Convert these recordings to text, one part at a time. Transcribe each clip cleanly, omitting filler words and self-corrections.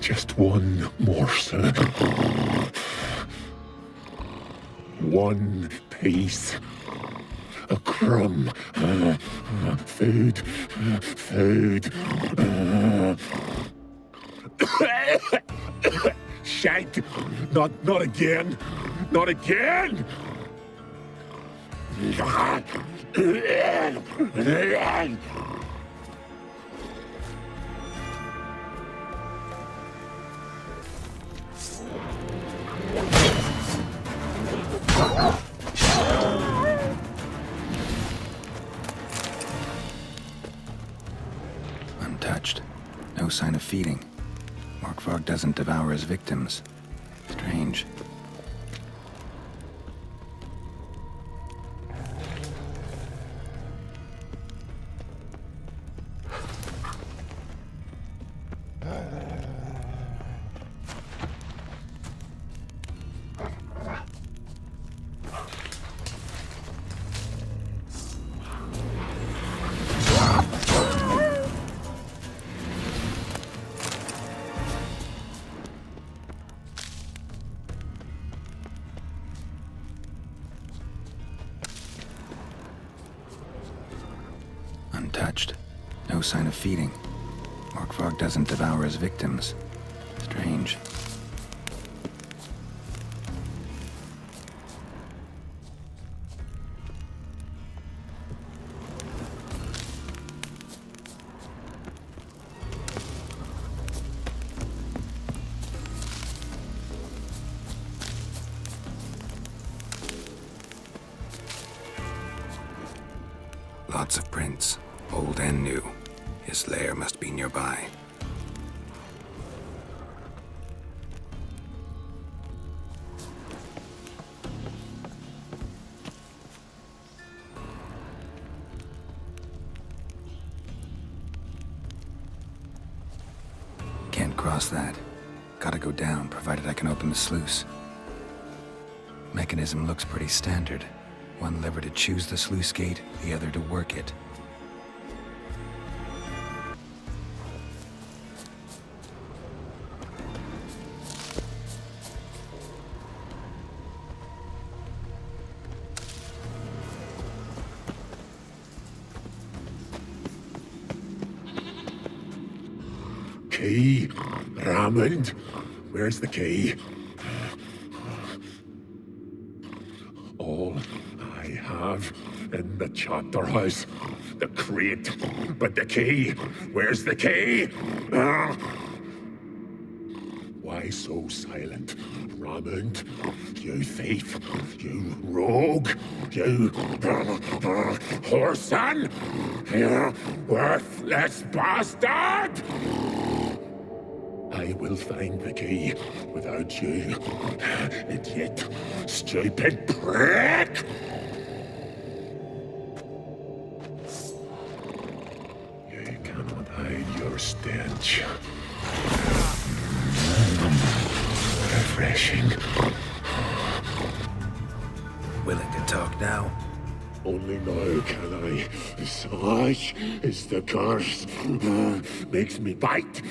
Just one morsel. One piece. A crumb. Food. Food. Shite! Not again! Not again! I'm touched. No sign of feeding. Morkvarg doesn't devour his victims. Strange. Touched. No sign of feeding. Morkvarg doesn't devour his victims. Strange. Lots of prints. Old and new. His lair must be nearby. Can't cross that. Gotta go down, provided I can open the sluice. Mechanism looks pretty standard. One lever to choose the sluice gate, the other to work it. Key? Ramund? Where's the key? All I have in the chapter house, the crate, but the key? Where's the key? Why so silent, Ramund? You thief, you rogue, you whoreson, you worthless bastard! I will find the key without you, idiot, stupid prick! You cannot hide your stench. Refreshing. Willing to talk now? Only now can I. Such is the curse. Makes me bite,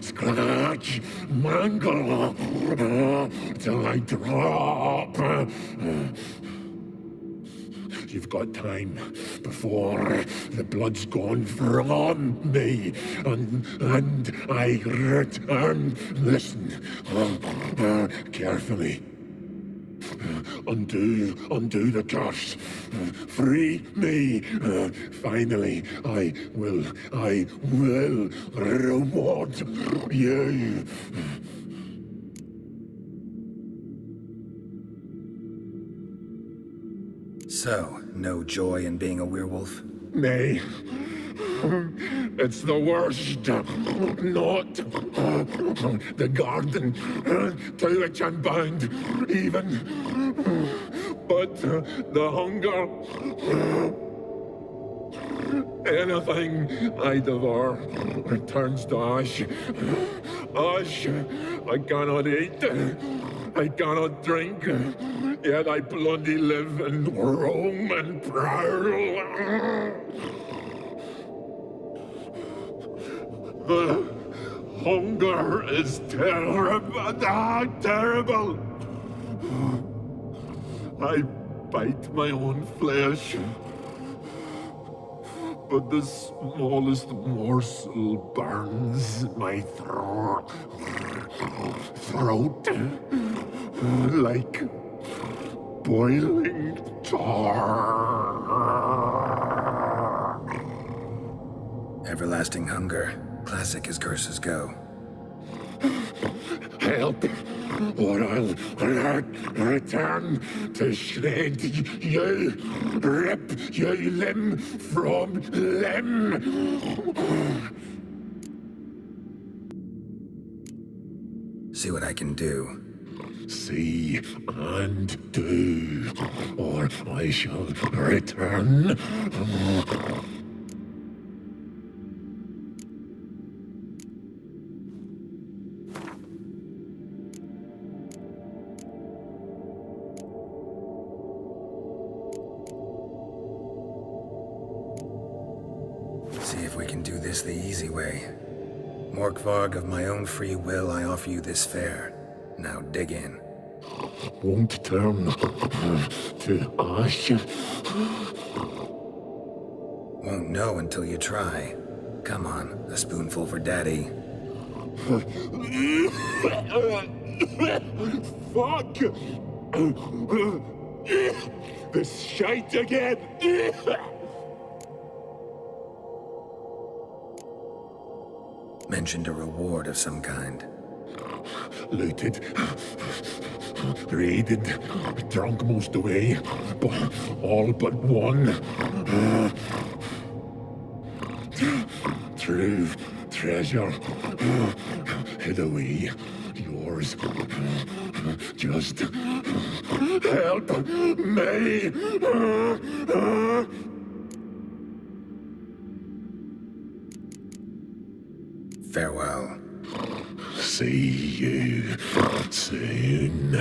scratch, mangle, till I drop. You've got time before the blood's gone from me, and I return. Listen carefully. Undo the curse. Free me. Finally, I will reward you. So, no joy in being a werewolf? Nay. It's the worst. Not the garden to which I'm bound, even, but the hunger. Anything I devour returns to ash. Ash I cannot eat, I cannot drink, yet I bloody live and roam and prowl. hunger is terrible. I bite my own flesh, but the smallest morsel burns my throat like boiling tar. Everlasting hunger. Classic as curses go. Help, or I'll return to shred ye, rip ye limb from limb. See what I can do. See and do, or I shall return. Morkvarg, of my own free will, I offer you this fare. Now dig in. Won't turn to ash. Won't know until you try. Come on, a spoonful for Daddy. Fuck! This shite again! Mentioned a reward of some kind. Looted, raided, drunk most away, all but one. True treasure hid away, yours. Just help me. Farewell. See you soon.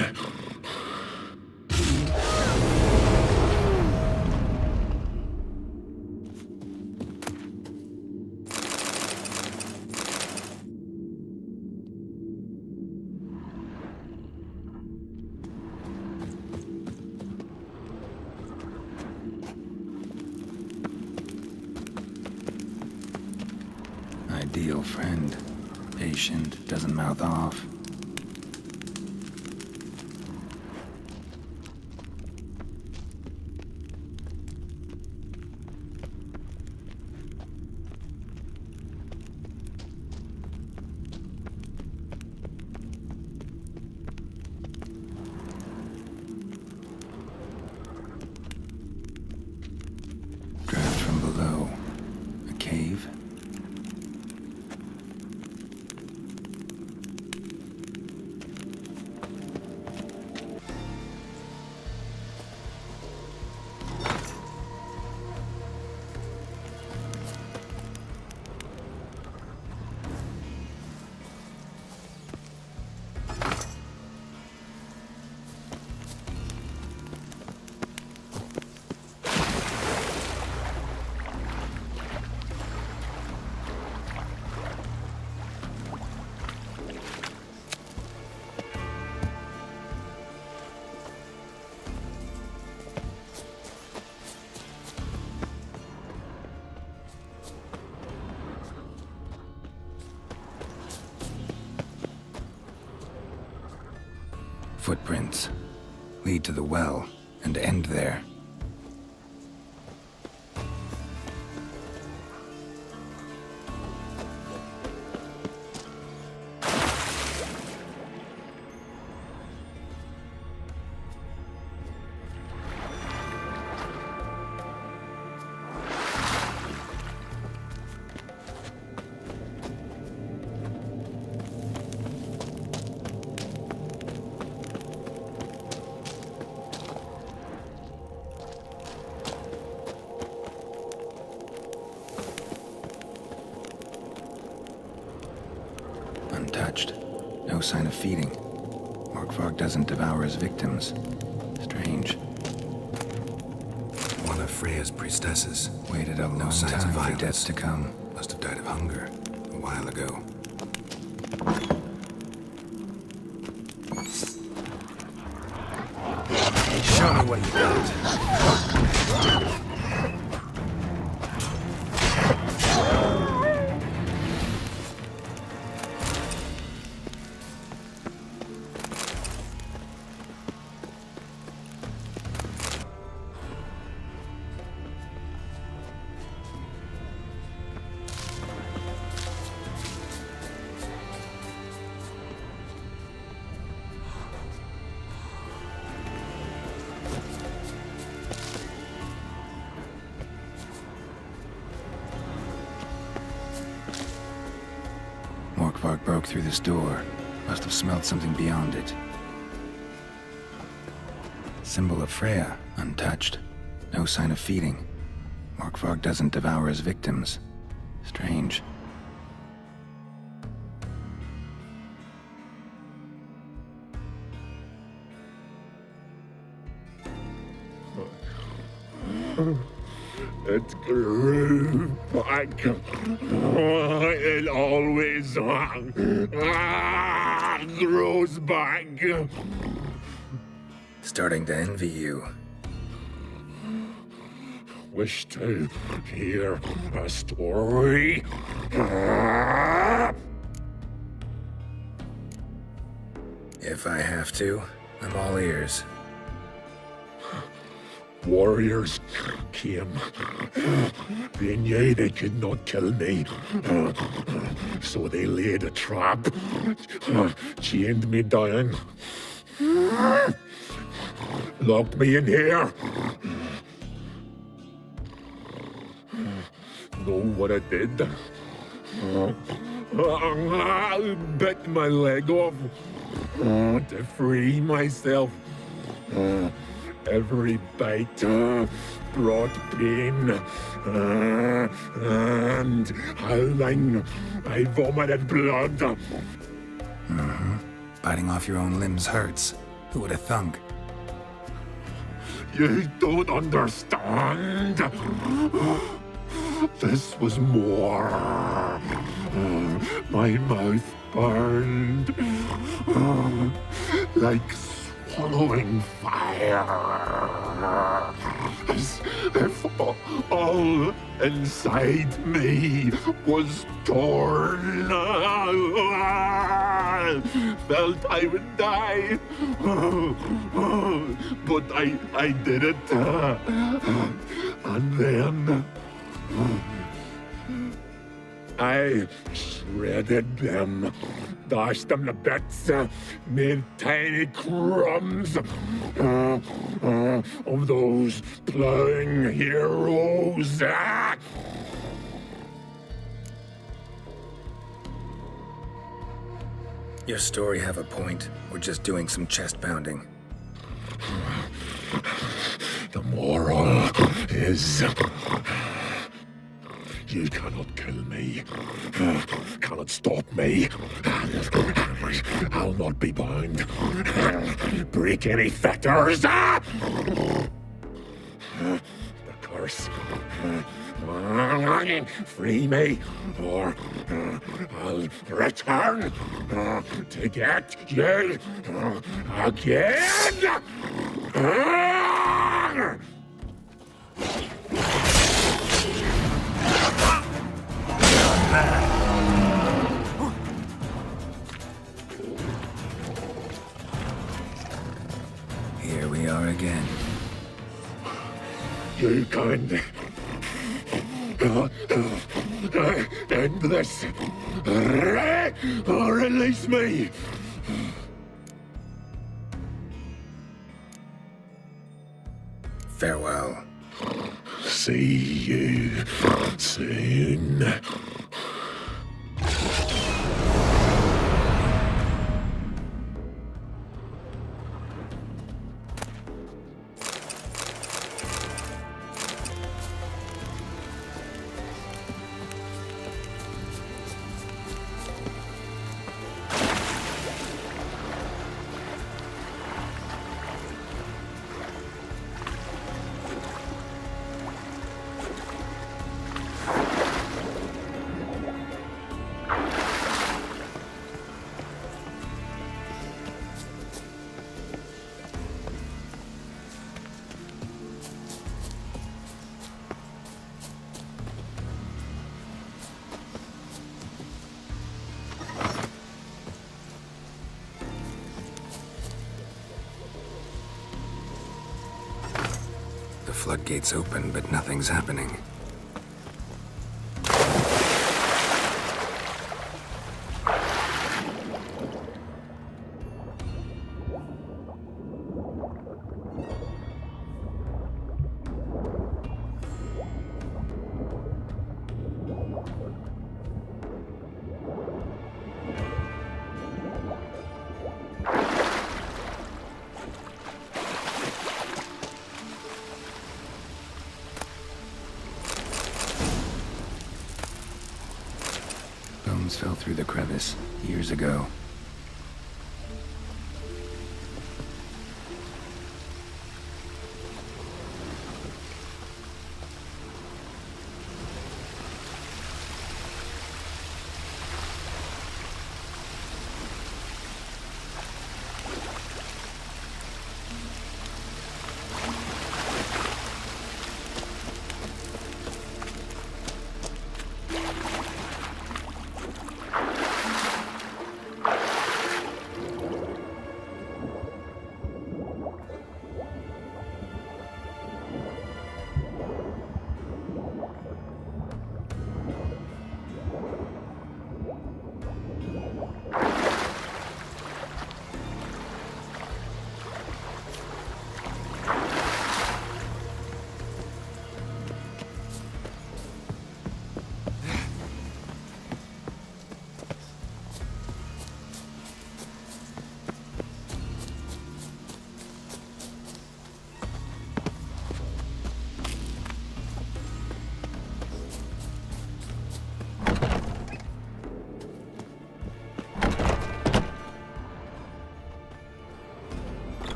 Ideal friend. Patient, doesn't mouth off. Draft from below. A cave? Footprints lead to the well and end there. Touched. No sign of feeding. Morkvarg doesn't devour his victims. Strange. One of Freya's priestesses waited a long time for deaths to come. Must have died of hunger a while ago. Show me what you got. Morkvarg broke through this door. Must have smelled something beyond it. Symbol of Freya, untouched. No sign of feeding. Morkvarg doesn't devour his victims. Strange. It's like it always grows back. Starting to envy you. Wish to hear a story? If I have to, I'm all ears. Warriors came. They knew they could not kill me. So they laid a trap, chained me down, locked me in here. Know what I did? I bit my leg off to free myself. Every bite brought pain, and howling, I vomited blood. Biting off your own limbs hurts. Who would have thunk? You don't understand. This was more. My mouth burned like swallowing fire, as if all inside me was torn. Felt I would die, but I did it, and then I shredded them. Dashed them to bits, made tiny crumbs of those plowing heroes. Your story have a point. We're just doing some chest pounding. The moral is... You cannot kill me, cannot stop me, I'll not be bound, break any fetters. The curse, free me, or I'll return to get you again. Here we are again. You can end this, or release me. Farewell. See you soon. floodgates open, but nothing's happening. Fell through the crevice years ago.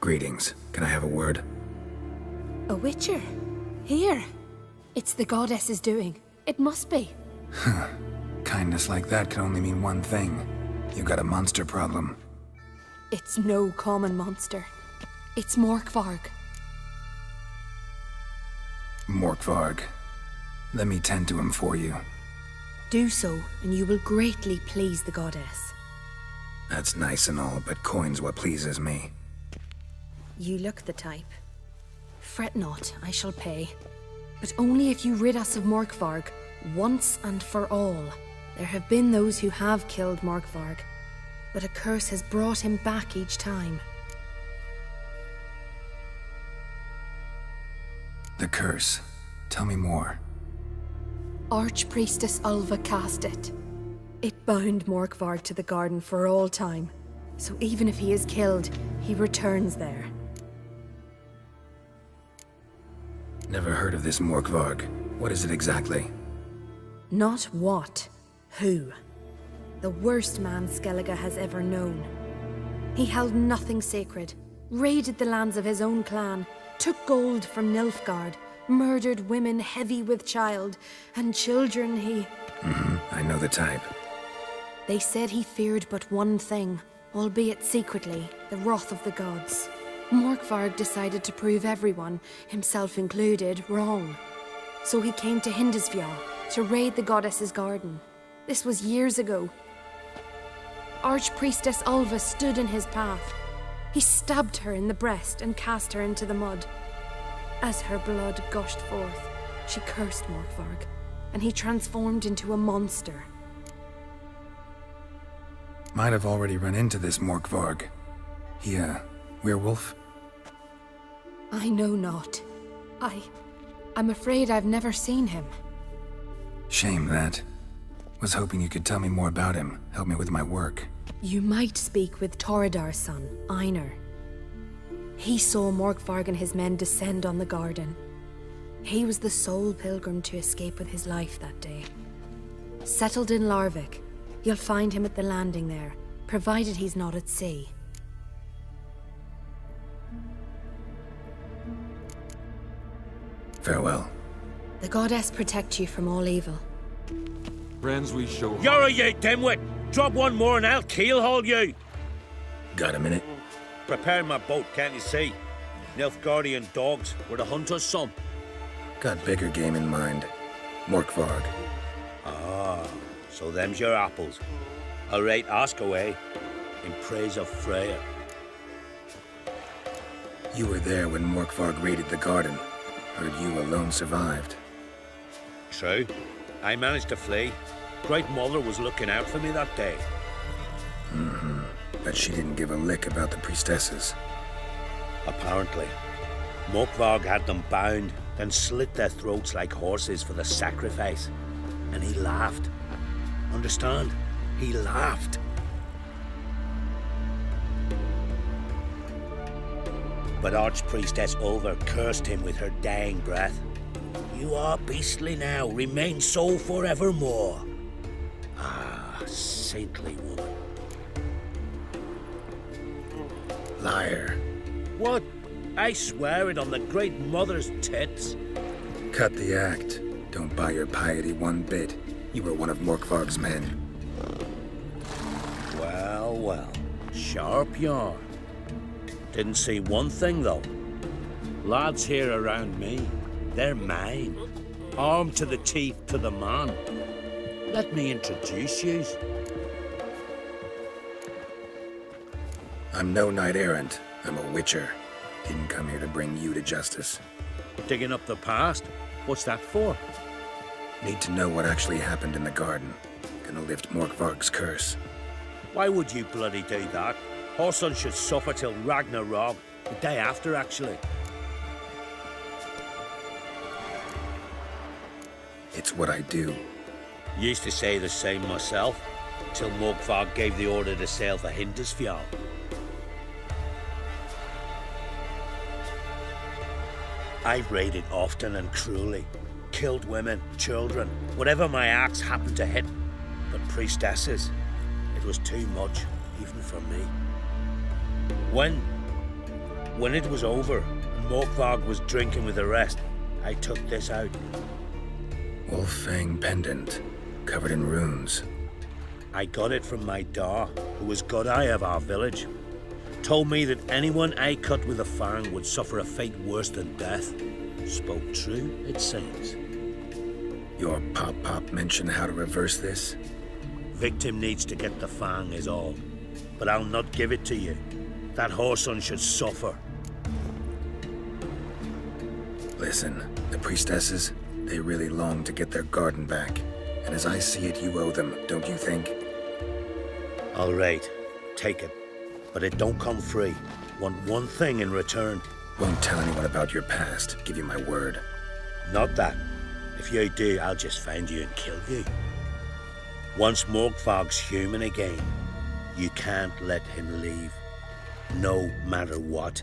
Greetings. Can I have a word? A witcher? Here? It's the goddess's doing. It must be. Kindness like that can only mean one thing. You've got a monster problem. It's no common monster. It's Morkvarg. Morkvarg. Let me tend to him for you. Do so, and you will greatly please the goddess. That's nice and all, but coin's what pleases me. You look the type. Fret not, I shall pay. But only if you rid us of Morkvarg, once and for all. There have been those who have killed Morkvarg, but a curse has brought him back each time. The curse? Tell me more. Archpriestess Ulva cast it. It bound Morkvarg to the garden for all time. So even if he is killed, he returns there. Never heard of this Morkvarg. What is it exactly? Not what, who. The worst man Skellige has ever known. He held nothing sacred, raided the lands of his own clan, took gold from Nilfgaard, murdered women heavy with child, and children he... I know the type. They said he feared but one thing, albeit secretly, the wrath of the gods. Morkvarg decided to prove everyone, himself included, wrong. So he came to Hindarsfjall to raid the goddess's garden. This was years ago. Archpriestess Ulva stood in his path. He stabbed her in the breast and cast her into the mud. As her blood gushed forth, she cursed Morkvarg, and he transformed into a monster. Might have already run into this Morkvarg. He, werewolf? I know not. I'm afraid I've never seen him. Shame that. Was hoping you could tell me more about him, help me with my work. You might speak with Toradar's son, Einar. He saw Morkvarg and his men descend on the garden. He was the sole pilgrim to escape with his life that day. Settled in Larvik, you'll find him at the landing there, provided he's not at sea. Farewell. The goddess protect you from all evil. Friends we show. You're a you dimwit! Drop one more and I'll keelhaul you! Got a minute? Preparing my boat, can't you see? Nilfgaardian dogs were to hunt us some. Got bigger game in mind. Morkvarg. Ah, so them's your apples. All right, ask away. In praise of Freya. You were there when Morkvarg raided the garden. Heard you alone survived. True. I managed to flee. Great Mother was looking out for me that day. Mm-hmm. But she didn't give a lick about the priestesses. Apparently. Morkvarg had them bound, then slit their throats like horses for the sacrifice. And he laughed. Understand? He laughed. But Archpriestess Ulva cursed him with her dying breath. You are beastly now, remain so forevermore. Ah, saintly woman. Liar. What? I swear it on the Great Mother's tits. Cut the act. Don't buy your piety one bit. You were one of Morkvarg's men. Well, well. Sharp yarn. Didn't see one thing, though. Lads here around me, they're mine. Armed to the teeth to the man. Let me introduce you. I'm no knight-errant. I'm a witcher. Didn't come here to bring you to justice. Digging up the past? What's that for? Need to know what actually happened in the garden. Gonna lift Morkvarg's curse. Why would you bloody do that? Our son should suffer till Ragnarok, the day after, actually. It's what I do. Used to say the same myself, till Morkvarg gave the order to sail for Hindarsfjall. I've raided often and cruelly. Killed women, children, whatever my axe happened to hit. But priestesses, it was too much, even for me. When it was over, and Morkvarg was drinking with the rest, I took this out. Wolf Fang Pendant, covered in runes. I got it from my da, who was god-eye of our village. Told me that anyone I cut with a fang would suffer a fate worse than death. Spoke true, it seems. Your pop-pop mentioned how to reverse this? Victim needs to get the fang is all. But I'll not give it to you. That whoreson should suffer. Listen, the priestesses, they really long to get their garden back. And as I see it, you owe them, don't you think? All right, take it. But it don't come free. Want one thing in return. Won't tell anyone about your past, give you my word. Not that. If you do, I'll just find you and kill you. Once Morkvarg's human again, you can't let him leave. No matter what.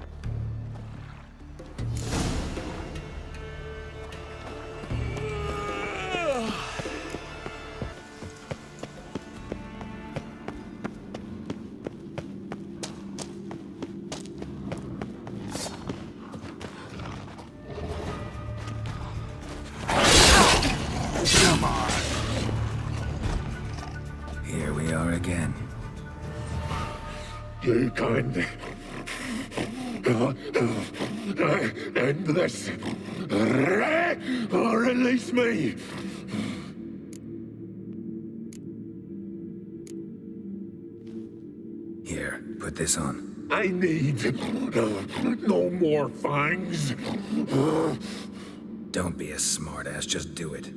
End this, or release me! Here, put this on. I need no more fangs. Don't be a smartass, just do it.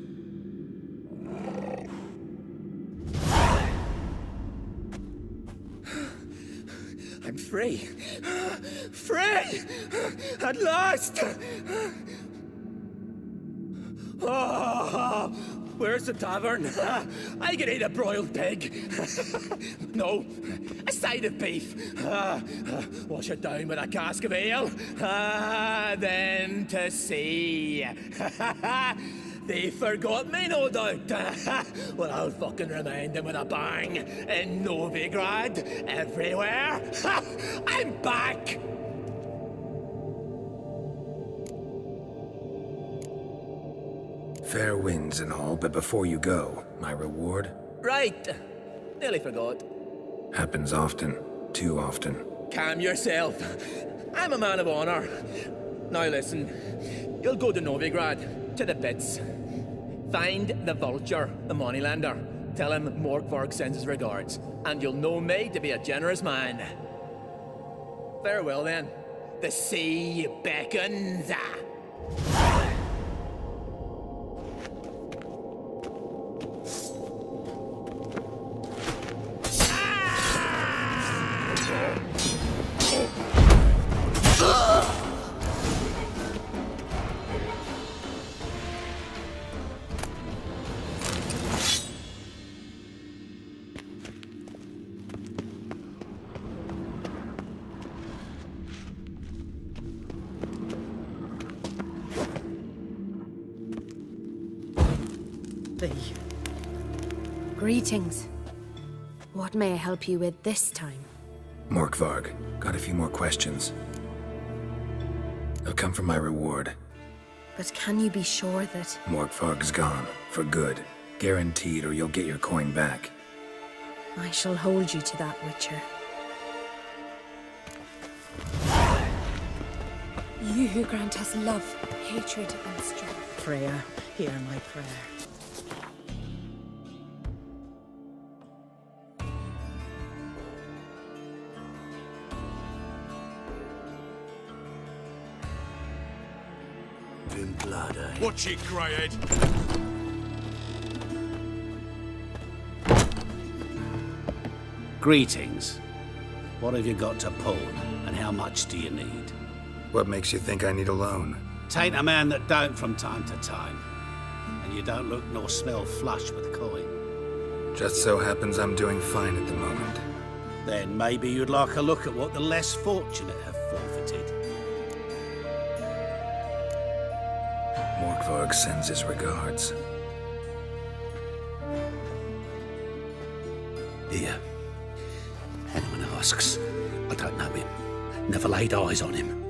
I'm free. Free! At last! Oh, Where's the tavern? I could eat a broiled pig. No, a side of beef. Wash it down with a cask of ale. Then to sea. They forgot me, no doubt. Well, I'll fucking remind them with a bang. In Novigrad, everywhere. I'm back! Fair winds and all, but before you go, my reward? Right. Nearly forgot. Happens often. Too often. Calm yourself. I'm a man of honor. Now listen. You'll go to Novigrad. To the pits. Find the vulture, the moneylender. Tell him Morkvarg sends his regards, and you'll know me to be a generous man. Farewell then. The sea beckons. Greetings. What may I help you with this time? Morkvarg, got a few more questions. I'll come for my reward. But can you be sure that... Morkvarg's gone, for good. Guaranteed, or you'll get your coin back. I shall hold you to that, Witcher. You who grant us love, hatred, and strength. Freya, hear my prayer. What she cried. Greetings. What have you got to pawn, and how much do you need? What makes you think I need a loan? Tain't a man that don't from time to time. And you don't look nor smell flush with coin. Just so happens I'm doing fine at the moment. Then maybe you'd like a look at what the less fortunate have forfeited. Morkvarg sends his regards. Here. Anyone asks, I don't know him. Never laid eyes on him.